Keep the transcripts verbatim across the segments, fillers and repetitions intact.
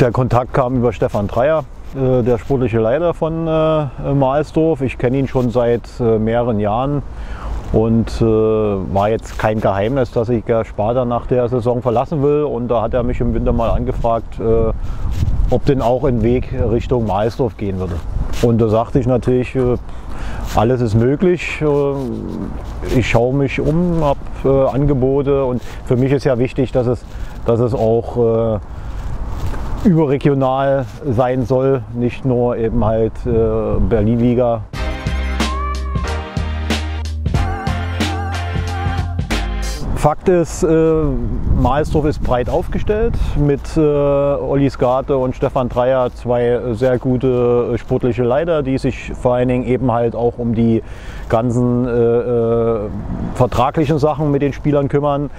Der Kontakt kam über Stefan Dreyer, äh, der sportliche Leiter von äh, Mahlsdorf. Ich kenne ihn schon seit äh, mehreren Jahren und äh, war jetzt kein Geheimnis, dass ich äh, Sparta nach der Saison verlassen will. Und da hat er mich im Winter mal angefragt, äh, ob denn auch ein Weg Richtung Mahlsdorf gehen würde. Und da sagte ich natürlich, äh, alles ist möglich. Äh, ich schaue mich um, habe äh, Angebote, und für mich ist ja wichtig, dass es, dass es auch äh, überregional sein soll, nicht nur eben halt äh, Berlin-Liga. Fakt ist, äh, Mahlsdorf ist breit aufgestellt mit äh, Olli Skarte und Stefan Dreyer, zwei sehr gute äh, sportliche Leiter, die sich vor allen Dingen eben halt auch um die ganzen äh, äh, vertraglichen Sachen mit den Spielern kümmern.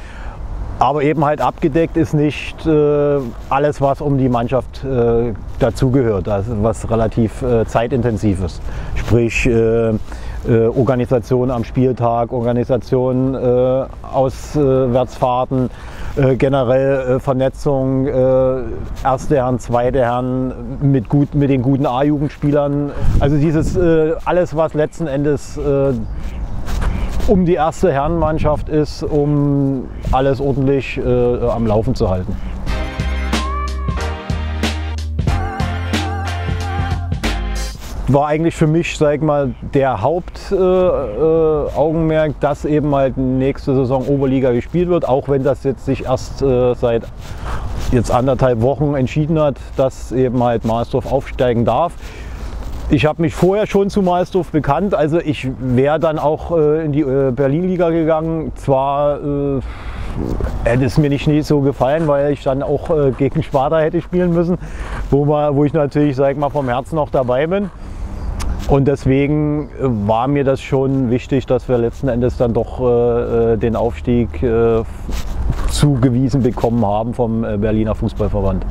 Aber eben halt abgedeckt ist nicht äh, alles, was um die Mannschaft äh, dazugehört, also was relativ äh, zeitintensiv ist. Sprich äh, äh, Organisation am Spieltag, Organisation äh, Auswärtsfahrten, äh, generell äh, Vernetzung, äh, erste Herren, zweite Herren mit, gut, mit den guten A-Jugendspielern. Also dieses äh, alles, was letzten Endes äh, um die erste Herrenmannschaft ist, um alles ordentlich äh, am Laufen zu halten. War eigentlich für mich, sag ich mal, der Hauptaugenmerk, äh, äh, dass eben halt nächste Saison Oberliga gespielt wird, auch wenn das jetzt sich erst äh, seit jetzt anderthalb Wochen entschieden hat, dass eben halt Mahlsdorf aufsteigen darf. Ich habe mich vorher schon zu Mahlsdorf bekannt, also ich wäre dann auch äh, in die äh, Berlin-Liga gegangen. Zwar äh, hätte es mir nicht, nicht so gefallen, weil ich dann auch äh, gegen Sparta hätte spielen müssen, wo, man, wo ich natürlich, sag ich mal, vom Herzen noch dabei bin. Und deswegen war mir das schon wichtig, dass wir letzten Endes dann doch äh, den Aufstieg äh, zugewiesen bekommen haben vom äh, Berliner Fußballverband.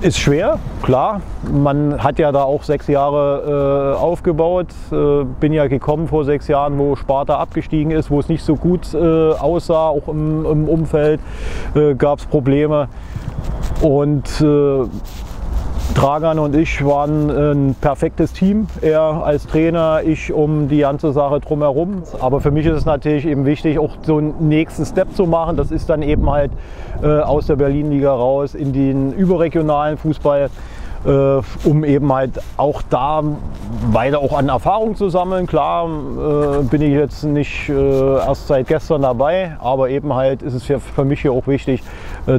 Ist schwer, klar. Man hat ja da auch sechs Jahre äh, aufgebaut. Äh, bin ja gekommen vor sechs Jahren, wo Sparta abgestiegen ist, wo es nicht so gut äh, aussah, auch im, im Umfeld äh, gab es Probleme. Und äh, Dragan und ich waren ein perfektes Team. Er als Trainer, ich um die ganze Sache drumherum. Aber für mich ist es natürlich eben wichtig, auch so einen nächsten Step zu machen. Das ist dann eben halt äh, aus der Berlin-Liga raus in den überregionalen Fußball, äh, um eben halt auch da weiter auch an Erfahrung zu sammeln. Klar äh, bin ich jetzt nicht äh, erst seit gestern dabei, aber eben halt ist es für, für mich hier auch wichtig,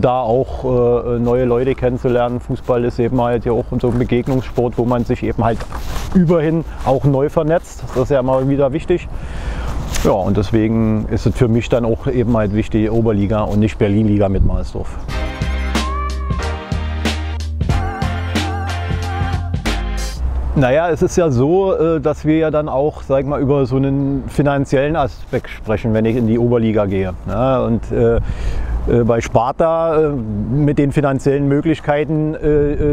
da auch äh, neue Leute kennenzulernen. Fußball ist eben halt ja auch so ein Begegnungssport, wo man sich eben halt überhin auch neu vernetzt. Das ist ja immer wieder wichtig. Ja, und deswegen ist es für mich dann auch eben halt wichtig, Oberliga und nicht Berlin-Liga mit Mahlsdorf. Naja, es ist ja so, dass wir ja dann auch, sag ich mal, über so einen finanziellen Aspekt sprechen, wenn ich in die Oberliga gehe. Ja, und äh, bei Sparta mit den finanziellen Möglichkeiten,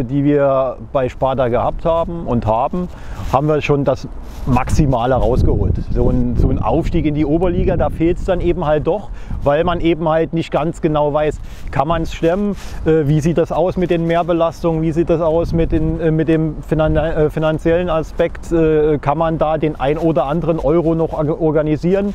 die wir bei Sparta gehabt haben und haben, haben wir schon das Maximale rausgeholt. So ein, so ein Aufstieg in die Oberliga, da fehlt es dann eben halt doch, weil man eben halt nicht ganz genau weiß, kann man es stemmen, wie sieht das aus mit den Mehrbelastungen, wie sieht das aus mit, den, mit dem finanziellen Aspekt, kann man da den ein oder anderen Euro noch organisieren.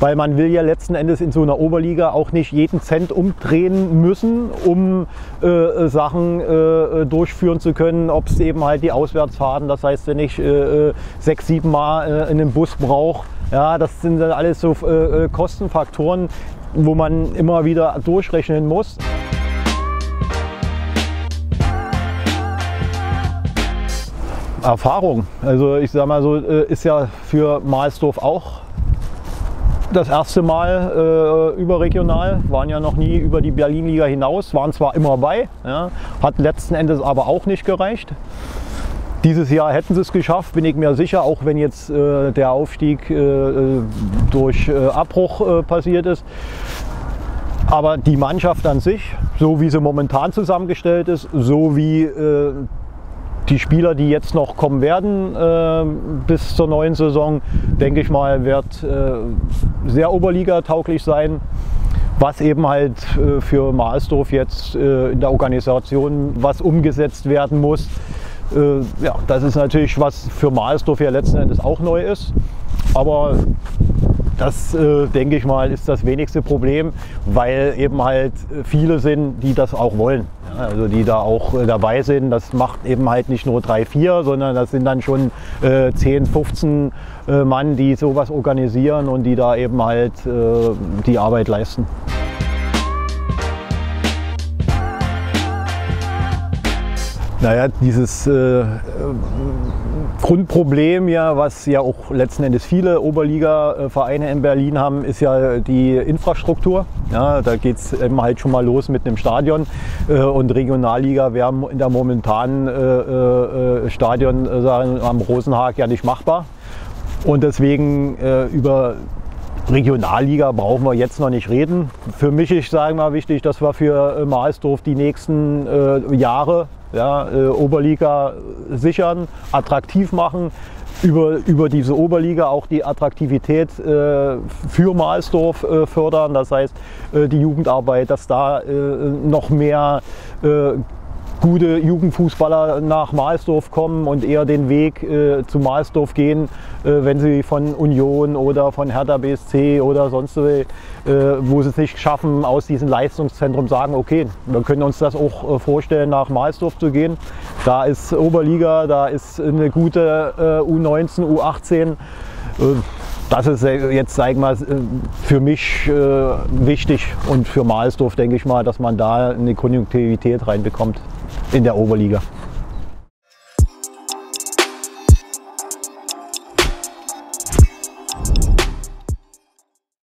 Weil man will ja letzten Endes in so einer Oberliga auch nicht jeden Cent umdrehen müssen, um äh, Sachen äh, durchführen zu können, ob es eben halt die Auswärtsfahrten, das heißt, wenn ich äh, sechs, sieben Mal äh, in einem Bus brauche, ja, das sind dann alles so äh, Kostenfaktoren, wo man immer wieder durchrechnen muss. Erfahrung, also ich sag mal so, ist ja für Mahlsdorf auch das erste Mal äh, überregional, waren ja noch nie über die Berlin-Liga hinaus, waren zwar immer bei, ja, hat letzten Endes aber auch nicht gereicht. Dieses Jahr hätten sie es geschafft, bin ich mir sicher, auch wenn jetzt äh, der Aufstieg äh, durch äh, Abbruch äh, passiert ist. Aber die Mannschaft an sich, so wie sie momentan zusammengestellt ist, so wie äh, die Spieler, die jetzt noch kommen werden äh, bis zur neuen Saison, denke ich mal, wird äh, sehr Oberliga-tauglich sein. was eben halt äh, für Mahlsdorf jetzt äh, in der Organisation was umgesetzt werden muss. Äh, ja, das ist natürlich was für Mahlsdorf ja letzten Endes auch neu ist, aber das, äh, denke ich mal, ist das wenigste Problem, weil eben halt viele sind, die das auch wollen. Also die da auch dabei sind, das macht eben halt nicht nur drei, vier, sondern das sind dann schon äh, zehn, fünfzehn äh, Mann, die sowas organisieren und die da eben halt äh, die Arbeit leisten. Naja, dieses äh, Grundproblem, ja, was ja auch letzten Endes viele Oberliga-Vereine in Berlin haben, ist ja die Infrastruktur. Ja, da geht es eben halt schon mal los mit einem Stadion äh, und Regionalliga wäre in der momentanen äh, äh, Stadion äh, am Rosenhag ja nicht machbar. Und deswegen äh, über Regionalliga brauchen wir jetzt noch nicht reden. Für mich ist, sagen wir mal, wichtig, dass wir für Mahlsdorf die nächsten äh, Jahre, ja, äh, Oberliga sichern, attraktiv machen, über, über diese Oberliga auch die Attraktivität äh, für Mahlsdorf äh, fördern. Das heißt, äh, die Jugendarbeit, dass da äh, noch mehr äh, gute Jugendfußballer nach Mahlsdorf kommen und eher den Weg äh, zu Mahlsdorf gehen, äh, wenn sie von Union oder von Hertha B S C oder sonst wo, äh, wo sie es nicht schaffen, aus diesem Leistungszentrum sagen, okay, wir können uns das auch äh, vorstellen, nach Mahlsdorf zu gehen. Da ist Oberliga, da ist eine gute äh, U neunzehn, U achtzehn. Äh, das ist jetzt, sag ich mal, für mich äh, wichtig und für Mahlsdorf, denke ich mal, dass man da eine Konjunktivität reinbekommt in der Oberliga.